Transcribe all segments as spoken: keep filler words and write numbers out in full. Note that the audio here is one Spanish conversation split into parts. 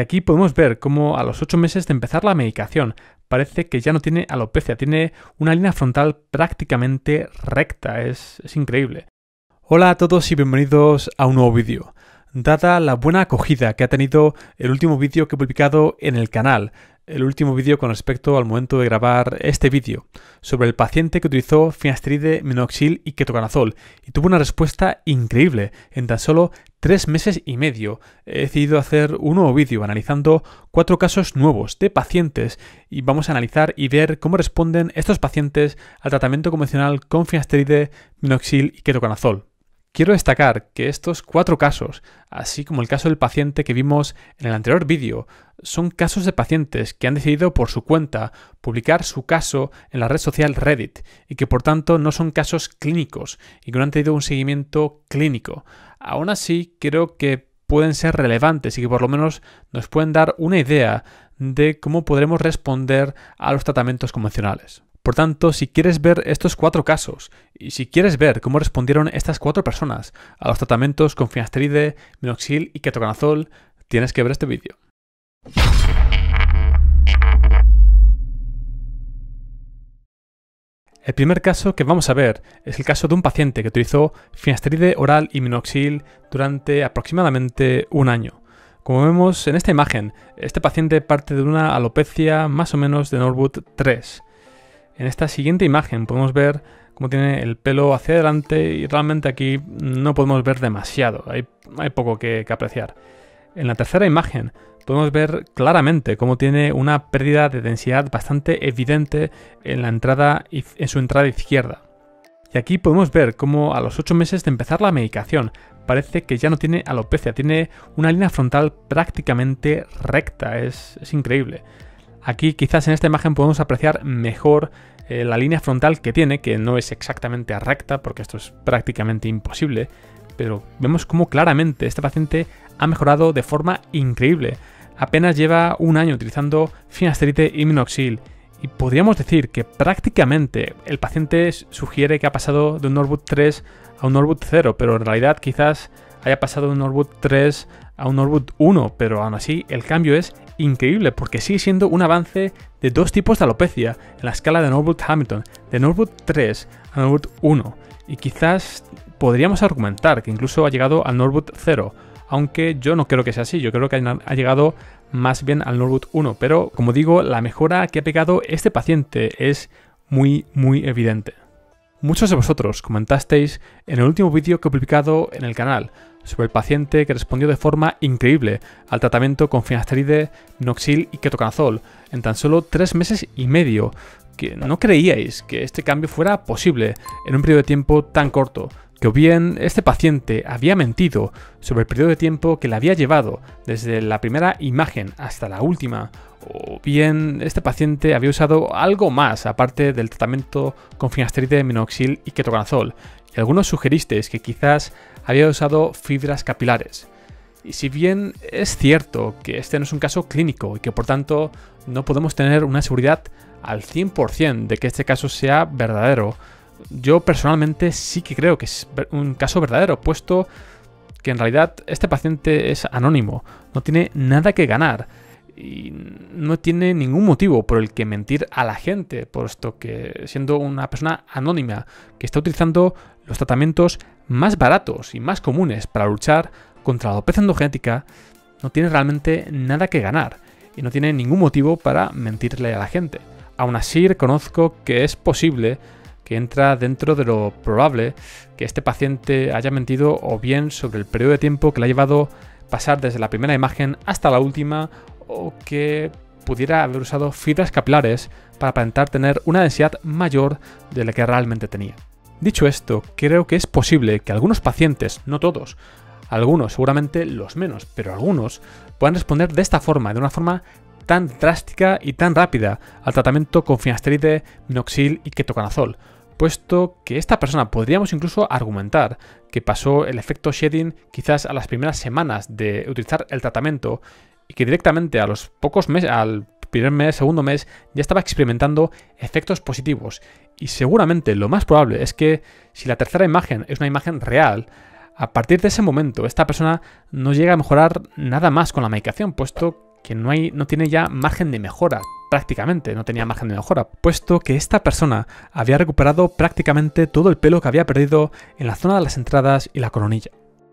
Y aquí podemos ver cómo a los ocho meses de empezar la medicación parece que ya no tiene alopecia, tiene una línea frontal prácticamente recta, es, es increíble. Hola a todos y bienvenidos a un nuevo vídeo. Dada la buena acogida que ha tenido el último vídeo que he publicado en el canal, el último vídeo con respecto al momento de grabar este vídeo, sobre el paciente que utilizó finasteride, minoxidil y ketoconazol, y tuvo una respuesta increíble en tan solo tres meses y medio. He decidido hacer un nuevo vídeo analizando cuatro casos nuevos de pacientes y vamos a analizar y ver cómo responden estos pacientes al tratamiento convencional con finasteride, minoxidil y ketoconazol. Quiero destacar que estos cuatro casos, así como el caso del paciente que vimos en el anterior vídeo, son casos de pacientes que han decidido por su cuenta publicar su caso en la red social Reddit y que por tanto no son casos clínicos y que no han tenido un seguimiento clínico. Aún así, creo que pueden ser relevantes y que por lo menos nos pueden dar una idea de cómo podremos responder a los tratamientos convencionales. Por tanto, si quieres ver estos cuatro casos y si quieres ver cómo respondieron estas cuatro personas a los tratamientos con finasteride, minoxidil y ketoconazol, tienes que ver este vídeo. El primer caso que vamos a ver es el caso de un paciente que utilizó finasteride oral y minoxidil durante aproximadamente un año. Como vemos en esta imagen, este paciente parte de una alopecia más o menos de Norwood tres. En esta siguiente imagen podemos ver cómo tiene el pelo hacia adelante y realmente aquí no podemos ver demasiado, hay, hay poco que, que apreciar. En la tercera imagen podemos ver claramente cómo tiene una pérdida de densidad bastante evidente en, la entrada, en su entrada izquierda. Y aquí podemos ver cómo a los ocho meses de empezar la medicación parece que ya no tiene alopecia, tiene una línea frontal prácticamente recta, es, es increíble. Aquí quizás en esta imagen podemos apreciar mejor eh, la línea frontal que tiene, que no es exactamente recta porque esto es prácticamente imposible, pero vemos cómo claramente este paciente ha mejorado de forma increíble. Apenas lleva un año utilizando finasteride y minoxidil y podríamos decir que prácticamente el paciente sugiere que ha pasado de un Norwood tres a un Norwood cero, pero en realidad quizás haya pasado de un Norwood tres a un Norwood uno, pero aún así el cambio es increíble porque sigue siendo un avance de dos tipos de alopecia en la escala de Norwood Hamilton, de Norwood tres a Norwood uno, y quizás podríamos argumentar que incluso ha llegado al Norwood cero, aunque yo no creo que sea así, yo creo que ha llegado más bien al Norwood uno, pero como digo, la mejora que ha pegado este paciente es muy muy evidente. Muchos de vosotros comentasteis en el último vídeo que he publicado en el canal sobre el paciente que respondió de forma increíble al tratamiento con finasteride, minoxidil y ketoconazol en tan solo tres meses y medio, que no creíais que este cambio fuera posible en un periodo de tiempo tan corto, que o bien este paciente había mentido sobre el periodo de tiempo que le había llevado desde la primera imagen hasta la última, o bien este paciente había usado algo más aparte del tratamiento con finasteride, minoxidil y ketoconazol, y algunos sugeristeis que quizás había usado fibras capilares. Y si bien es cierto que este no es un caso clínico y que por tanto no podemos tener una seguridad al cien por cien de que este caso sea verdadero, yo personalmente sí que creo que es un caso verdadero, puesto que en realidad este paciente es anónimo, no tiene nada que ganar y no tiene ningún motivo por el que mentir a la gente, puesto que siendo una persona anónima que está utilizando los tratamientos más baratos y más comunes para luchar contra la alopecia androgenética, no tiene realmente nada que ganar y no tiene ningún motivo para mentirle a la gente. Aún así, reconozco que es posible que entra dentro de lo probable que este paciente haya mentido o bien sobre el periodo de tiempo que le ha llevado pasar desde la primera imagen hasta la última, o que pudiera haber usado fibras capilares para aparentar tener una densidad mayor de la que realmente tenía. Dicho esto, creo que es posible que algunos pacientes, no todos, algunos, seguramente los menos, pero algunos, puedan responder de esta forma, de una forma tan drástica y tan rápida al tratamiento con finasteride, minoxidil y ketoconazol, puesto que esta persona podríamos incluso argumentar que pasó el efecto shedding quizás a las primeras semanas de utilizar el tratamiento y que directamente a los pocos meses, al primer mes, segundo mes, ya estaba experimentando efectos positivos. Y seguramente lo más probable es que si la tercera imagen es una imagen real, a partir de ese momento esta persona no llega a mejorar nada más con la medicación, puesto que no, hay, no tiene ya margen de mejora, prácticamente no tenía margen de mejora, puesto que esta persona había recuperado prácticamente todo el pelo que había perdido en la zona de las entradas y la coronilla.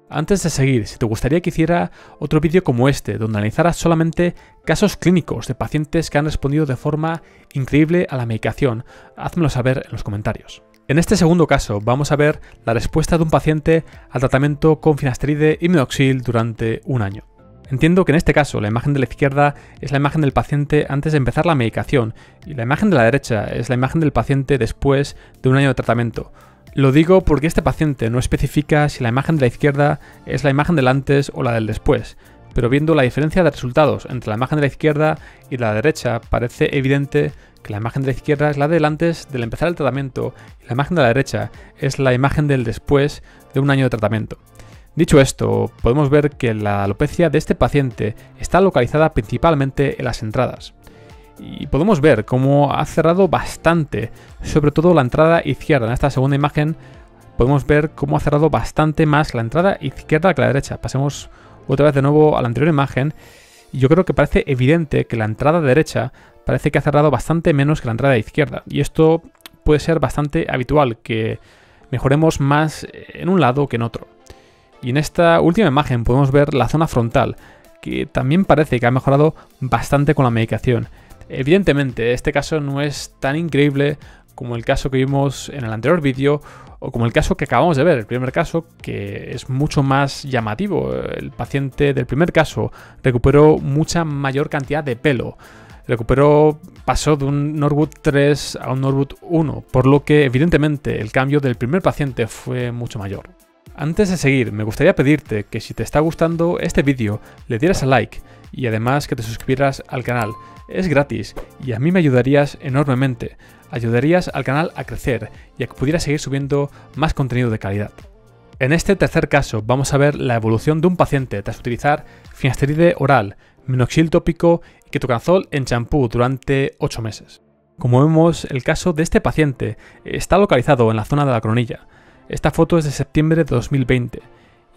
Antes de seguir, si te gustaría que hiciera otro vídeo como este, donde analizara solamente casos clínicos de pacientes que han respondido de forma increíble a la medicación, házmelo saber en los comentarios. En este segundo caso vamos a ver la respuesta de un paciente al tratamiento con finasteride y minoxidil durante un año. Entiendo que en este caso la imagen de la izquierda es la imagen del paciente antes de empezar la medicación y la imagen de la derecha es la imagen del paciente después de un año de tratamiento. Lo digo porque este paciente no especifica si la imagen de la izquierda es la imagen del antes o la del después, pero viendo la diferencia de resultados entre la imagen de la izquierda y la derecha parece evidente que la imagen de la izquierda es la del antes del empezar el tratamiento y la imagen de la derecha es la imagen del después de un año de tratamiento. Dicho esto, podemos ver que la alopecia de este paciente está localizada principalmente en las entradas. Y podemos ver cómo ha cerrado bastante, sobre todo la entrada izquierda. En esta segunda imagen podemos ver cómo ha cerrado bastante más la entrada izquierda que la derecha. Pasemos otra vez de nuevo a la anterior imagen. Y yo creo que parece evidente que la entrada derecha parece que ha cerrado bastante menos que la entrada izquierda. Y esto puede ser bastante habitual, que mejoremos más en un lado que en otro. Y en esta última imagen podemos ver la zona frontal, que también parece que ha mejorado bastante con la medicación. Evidentemente, este caso no es tan increíble como el caso que vimos en el anterior vídeo o como el caso que acabamos de ver, el primer caso, que es mucho más llamativo. El paciente del primer caso recuperó mucha mayor cantidad de pelo. Recuperó, pasó de un Norwood tres a un Norwood uno, por lo que evidentemente el cambio del primer paciente fue mucho mayor. Antes de seguir, me gustaría pedirte que si te está gustando este vídeo, le dieras a like y además que te suscribieras al canal. Es gratis y a mí me ayudarías enormemente. Ayudarías al canal a crecer y a que pudiera seguir subiendo más contenido de calidad. En este tercer caso vamos a ver la evolución de un paciente tras utilizar finasteride oral, minoxidil tópico y ketoconazol en champú durante ocho meses. Como vemos, el caso de este paciente está localizado en la zona de la coronilla. Esta foto es de septiembre de dos mil veinte,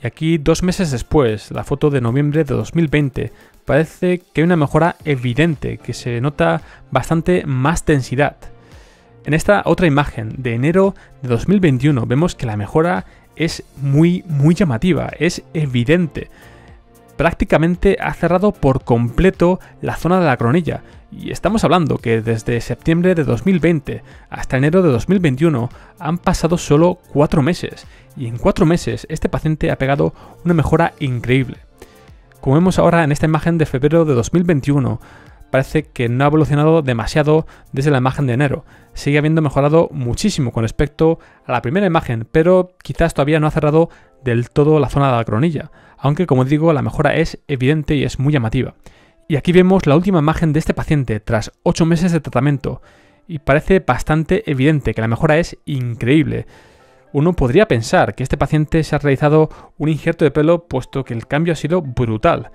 y aquí dos meses después, la foto de noviembre de dos mil veinte, parece que hay una mejora evidente, que se nota bastante más densidad. En esta otra imagen de enero de dos mil veintiuno vemos que la mejora es muy, muy llamativa, es evidente. Prácticamente ha cerrado por completo la zona de la coronilla y estamos hablando que desde septiembre de dos mil veinte hasta enero de dos mil veintiuno han pasado solo cuatro meses y en cuatro meses este paciente ha pegado una mejora increíble. Como vemos ahora en esta imagen de febrero de dos mil veintiuno parece que no ha evolucionado demasiado desde la imagen de enero, sigue habiendo mejorado muchísimo con respecto a la primera imagen, pero quizás todavía no ha cerrado del todo la zona de la coronilla, aunque como digo la mejora es evidente y es muy llamativa. Y aquí vemos la última imagen de este paciente tras ocho meses de tratamiento y parece bastante evidente que la mejora es increíble. Uno podría pensar que este paciente se ha realizado un injerto de pelo puesto que el cambio ha sido brutal.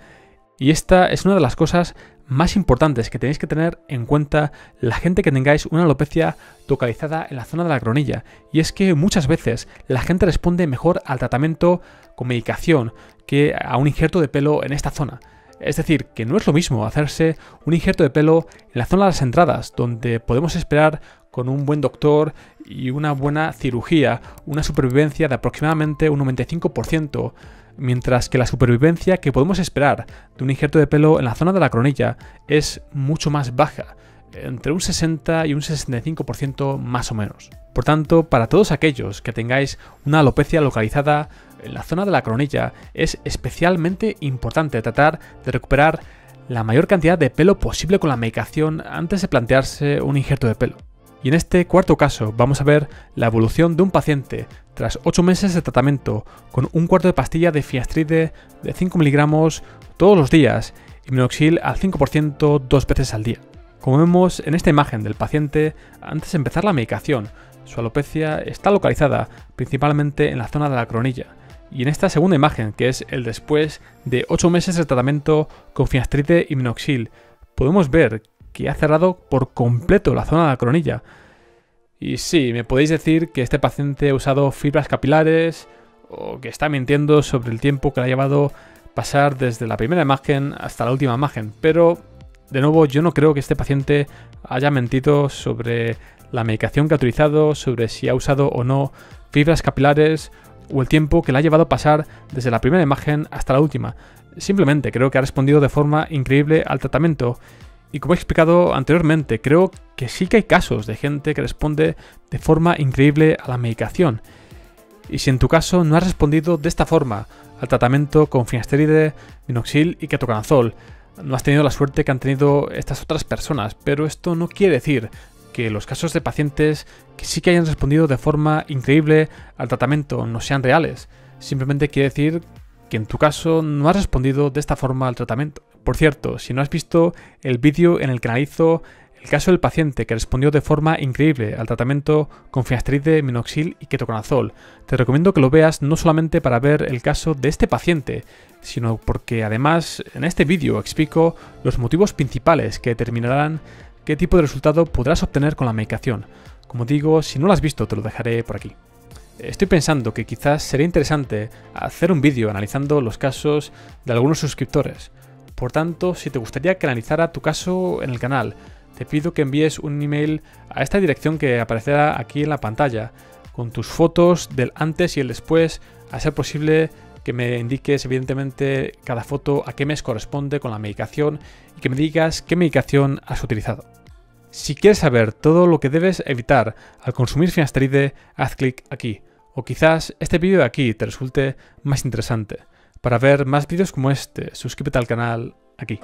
Y esta es una de las cosas más importantes que tenéis que tener en cuenta la gente que tengáis una alopecia localizada en la zona de la coronilla, y es que muchas veces la gente responde mejor al tratamiento con medicación que a un injerto de pelo en esta zona. Es decir, que no es lo mismo hacerse un injerto de pelo en la zona de las entradas, donde podemos esperar con un buen doctor y una buena cirugía una supervivencia de aproximadamente un noventa y cinco por ciento, mientras que la supervivencia que podemos esperar de un injerto de pelo en la zona de la coronilla es mucho más baja, entre un sesenta y un sesenta y cinco por ciento más o menos. Por tanto, para todos aquellos que tengáis una alopecia localizada en la zona de la coronilla, es especialmente importante tratar de recuperar la mayor cantidad de pelo posible con la medicación antes de plantearse un injerto de pelo. Y en este cuarto caso vamos a ver la evolución de un paciente tras ocho meses de tratamiento con un cuarto de pastilla de finasteride de cinco miligramos todos los días y minoxidil al cinco por ciento dos veces al día. Como vemos en esta imagen del paciente antes de empezar la medicación, su alopecia está localizada principalmente en la zona de la coronilla. Y en esta segunda imagen, que es el después de ocho meses de tratamiento con finasteride y minoxidil, podemos ver que ha cerrado por completo la zona de la coronilla. Y sí, me podéis decir que este paciente ha usado fibras capilares o que está mintiendo sobre el tiempo que le ha llevado pasar desde la primera imagen hasta la última imagen, pero de nuevo yo no creo que este paciente haya mentido sobre la medicación que ha utilizado, sobre si ha usado o no fibras capilares o el tiempo que le ha llevado a pasar desde la primera imagen hasta la última. Simplemente creo que ha respondido de forma increíble al tratamiento. Y como he explicado anteriormente, creo que sí que hay casos de gente que responde de forma increíble a la medicación. Y si en tu caso no has respondido de esta forma al tratamiento con finasteride, minoxidil y ketoconazol, no has tenido la suerte que han tenido estas otras personas, pero esto no quiere decir que los casos de pacientes que sí que hayan respondido de forma increíble al tratamiento no sean reales. Simplemente quiere decir que en tu caso no has respondido de esta forma al tratamiento. Por cierto, si no has visto el vídeo en el que analizo el caso del paciente que respondió de forma increíble al tratamiento con finasteride, minoxidil y ketoconazol, te recomiendo que lo veas no solamente para ver el caso de este paciente, sino porque además en este vídeo explico los motivos principales que determinarán qué tipo de resultado podrás obtener con la medicación. Como digo, si no lo has visto te lo dejaré por aquí. Estoy pensando que quizás sería interesante hacer un vídeo analizando los casos de algunos suscriptores. Por tanto, si te gustaría que analizara tu caso en el canal, te pido que envíes un email a esta dirección que aparecerá aquí en la pantalla, con tus fotos del antes y el después, a ser posible que me indiques evidentemente cada foto a qué mes corresponde con la medicación y que me digas qué medicación has utilizado. Si quieres saber todo lo que debes evitar al consumir finasteride, haz clic aquí, o quizás este vídeo de aquí te resulte más interesante. Para ver más vídeos como este, suscríbete al canal aquí.